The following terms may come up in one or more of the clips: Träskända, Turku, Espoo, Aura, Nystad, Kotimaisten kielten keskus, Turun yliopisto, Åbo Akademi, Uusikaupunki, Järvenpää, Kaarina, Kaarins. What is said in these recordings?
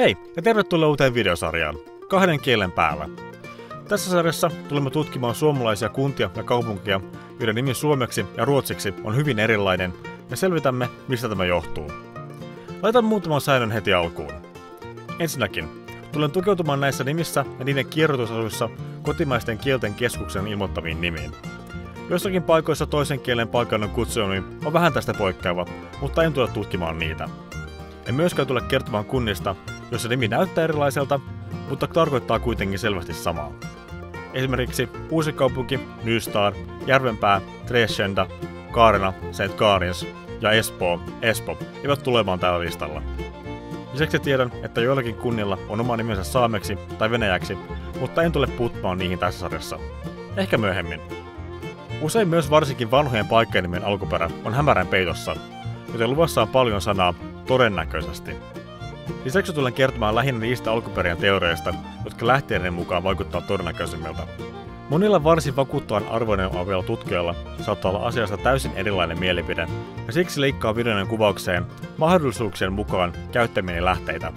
Hei ja tervetuloa uuteen videosarjaan, kahden kielen päällä. Tässä sarjassa tulemme tutkimaan suomalaisia kuntia ja kaupunkia, joiden nimi suomeksi ja ruotsiksi on hyvin erilainen, ja selvitämme, mistä tämä johtuu. Laitan muutaman säännön heti alkuun. Ensinnäkin, tulen tukeutumaan näissä nimissä ja niiden kirjoitusasuissa Kotimaisten kielten keskuksen ilmoittamiin nimiin. Joissakin paikoissa toisen kielen paikallinen kutsunimi on vähän tästä poikkeava, mutta en tule tutkimaan niitä. En myöskään tule kertomaan kunnista, joissa nimi näyttää erilaiselta, mutta tarkoittaa kuitenkin selvästi samaa. Esimerkiksi Uusikaupunki, Nystad, Järvenpää, Träskända, Kaarina, Kaarins ja Espoo eivät tulemaan tällä listalla. Lisäksi tiedän, että joillakin kunnilla on oma nimensä saameksi tai venäjäksi, mutta en tule puuttumaan niihin tässä sarjassa. Ehkä myöhemmin. Usein myös varsinkin vanhojen paikkanimien alkuperä on hämärän peitossa, joten luvassa on paljon sanaa todennäköisesti. Lisäksi tulen kertomaan lähinnä niistä alkuperien teoreista, jotka lähteiden mukaan vaikuttaa todennäköisimmiltä. Monilla varsin vakuuttavan arvoinen olevilla tutkijoilla saattaa olla asiasta täysin erilainen mielipide, ja siksi leikkaa videon kuvaukseen mahdollisuuksien mukaan käyttämieni lähteitä.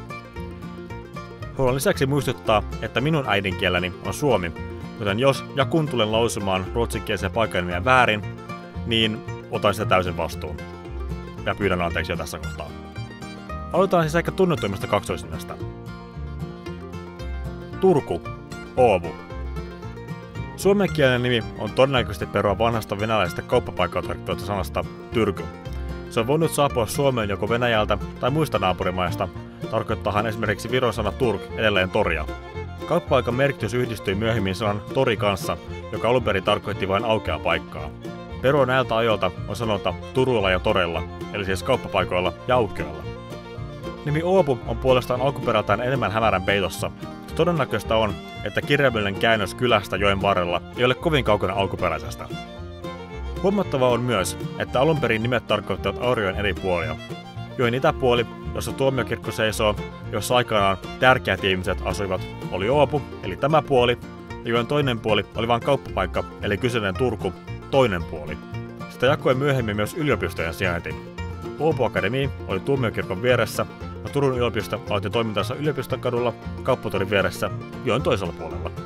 Haluan lisäksi muistuttaa, että minun äidinkieleni on suomi, joten jos ja kun tulen lausumaan ruotsinkielisiä paikkanimiä väärin, niin otan sitä täysin vastuun. Ja pyydän anteeksi jo tässä kohtaa. Aloitetaan siis ehkä tunnetuimmasta kaksoisimesta. Turku, Åbo. Suomenkielinen nimi on todennäköisesti perua vanhasta venäläisestä kauppapaikkaa tarkoittavasta sanasta Turku. Se on voinut saapua Suomeen joko Venäjältä tai muista naapurimaista, tarkoittaahan esimerkiksi Viron sana Turk edelleen toria. Kauppapaikan merkitys yhdistyi myöhemmin sanan tori kanssa, joka alun perin tarkoitti vain aukeaa paikkaa. Perua näiltä ajoilta on sanonta Turulla ja Torella, eli siis kauppapaikoilla ja aukioilla. Nimi Åbo on puolestaan alkuperältään enemmän hämärän peitossa, mutta todennäköistä on, että kirjaimellinen käännös kylästä joen varrella ei ole kovin kaukana alkuperäisestä. Huomattavaa on myös, että alun perin nimet tarkoittavat Aurion eri puolia. Joen itäpuoli, jossa tuomiokirkko seisoo, jossa aikanaan tärkeät ihmiset asuivat, oli Åbo, eli tämä puoli, ja joen toinen puoli oli vain kauppapaikka, eli kyseinen Turku, toinen puoli. Sitä jakoi myöhemmin myös yliopistojen sijainti. Åbo Akademi oli tuomiokirkon vieressä, ja Turun yliopisto aloitti toimintansa Yliopistokadulla, Kauppatorin vieressä, joen toisella puolella.